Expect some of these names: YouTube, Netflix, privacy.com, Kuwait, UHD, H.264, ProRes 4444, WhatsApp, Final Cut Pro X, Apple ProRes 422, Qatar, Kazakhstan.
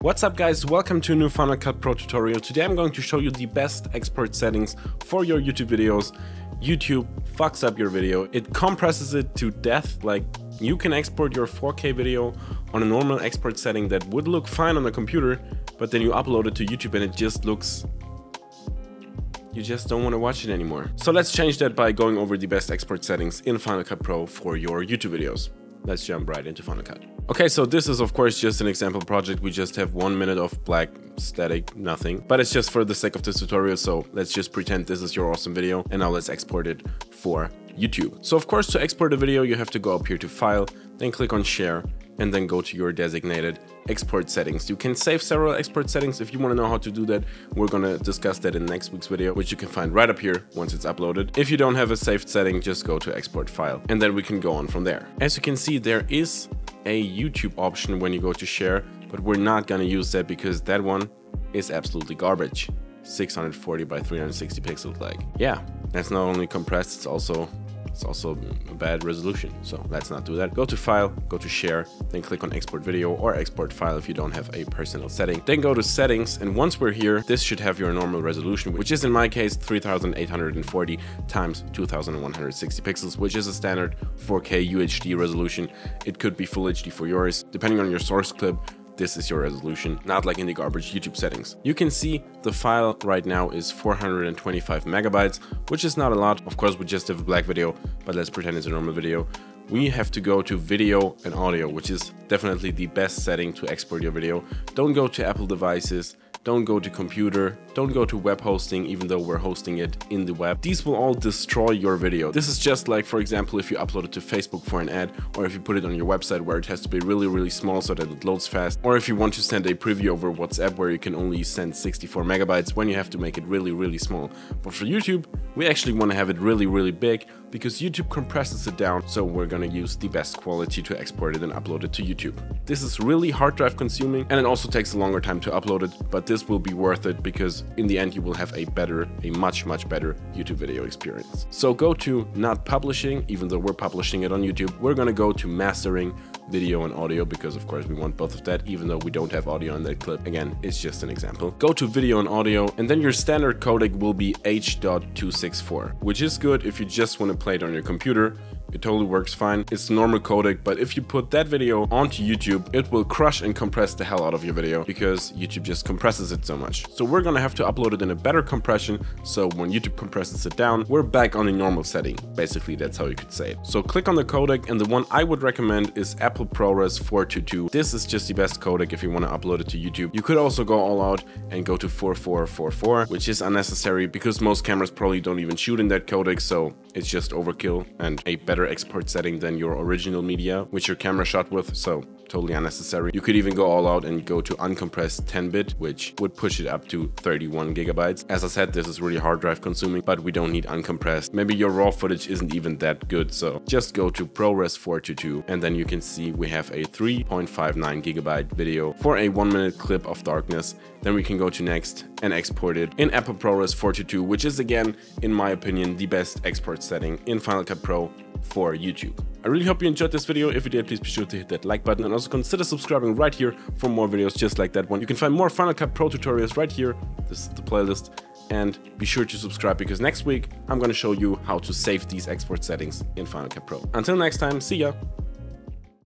What's up guys, welcome to a new Final Cut Pro tutorial. Today I'm going to show you the best export settings for your YouTube videos. YouTube fucks up your video, it compresses it to death. Like, you can export your 4K video on a normal export setting that would look fine on a computer, but then you upload it to YouTube and it just looks... you just don't want to watch it anymore. So let's change that by going over the best export settings in Final Cut Pro for your YouTube videos. Let's jump right into Final Cut. Okay, so this is of course just an example project. We just have 1 minute of black static, nothing, but it's just for the sake of this tutorial. So let's just pretend this is your awesome video, and now let's export it for YouTube. So of course, to export a video, you have to go up here to File, then click on Share, and then go to your designated export settings. You can save several export settings. If you want to know how to do that, we're going to discuss that in next week's video, which you can find right up here once it's uploaded. If you don't have a saved setting, just go to Export File, and then we can go on from there. As you can see, there is a YouTube option when you go to Share, but we're not going to use that because that one is absolutely garbage. 640 by 360 pixels, like, yeah, that's not only compressed, it's also a bad resolution, so let's not do that. Go to File, go to Share, then click on Export Video or Export File if you don't have a personal setting. Then go to Settings, and once we're here, this should have your normal resolution, which is in my case 3840 times 2160 pixels, which is a standard 4K UHD resolution. It could be Full HD for yours, depending on your source clip. This is your resolution, not like in the garbage YouTube settings. You can see the file right now is 425 megabytes, which is not a lot. Of course, we just have a black video, but let's pretend it's a normal video. We have to go to Video and Audio, which is definitely the best setting to export your video. Don't go to Apple devices, don't go to computer, don't go to web hosting, even though we're hosting it in the web. These will all destroy your video. This is just like, for example, if you upload it to Facebook for an ad, or if you put it on your website where it has to be really small so that it loads fast, or if you want to send a preview over WhatsApp where you can only send 64 megabytes when you have to make it really small. But for YouTube, we actually want to have it really big because YouTube compresses it down, so we're going to use the best quality to export it and upload it to YouTube. This is really hard drive consuming, and it also takes a longer time to upload it, but this will be worth it because in the end you will have a much better YouTube video experience. So go to not publishing, even though we're publishing it on YouTube. We're going to go to mastering, video and audio, because of course we want both of that, even though we don't have audio in that clip. Again, it's just an example. Go to video and audio, and then your standard codec will be H.264, which is good if you just want to play it on your computer. It totally works fine. It's normal codec, but if you put that video onto YouTube, it will crush and compress the hell out of your video because YouTube just compresses it so much. So we're gonna have to upload it in a better compression, so when YouTube compresses it down, we're back on a normal setting. Basically, that's how you could say it. So click on the codec, and the one I would recommend is Apple ProRes 422. This is just the best codec if you want to upload it to YouTube. You could also go all out and go to 4444, which is unnecessary because most cameras probably don't even shoot in that codec, so it's just overkill and a better export setting than your original media, which your camera shot with, so totally unnecessary. You could even go all out and go to uncompressed 10-bit, which would push it up to 31 gigabytes. As I said, this is really hard drive consuming, but we don't need uncompressed. Maybe your raw footage isn't even that good, so just go to ProRes 422, and then you can see we have a 3.59 gigabyte video for a 1 minute clip of darkness. Then we can go to next and export it in Apple ProRes 422, which is again, in my opinion, the best export setting in Final Cut Pro for YouTube. I really hope you enjoyed this video. If you did, please be sure to hit that like button, and also consider subscribing right here for more videos just like that one. You can find more Final Cut Pro tutorials right here. This is the playlist, and be sure to subscribe because next week I'm going to show you how to save these export settings in Final Cut Pro. Until next time, see ya!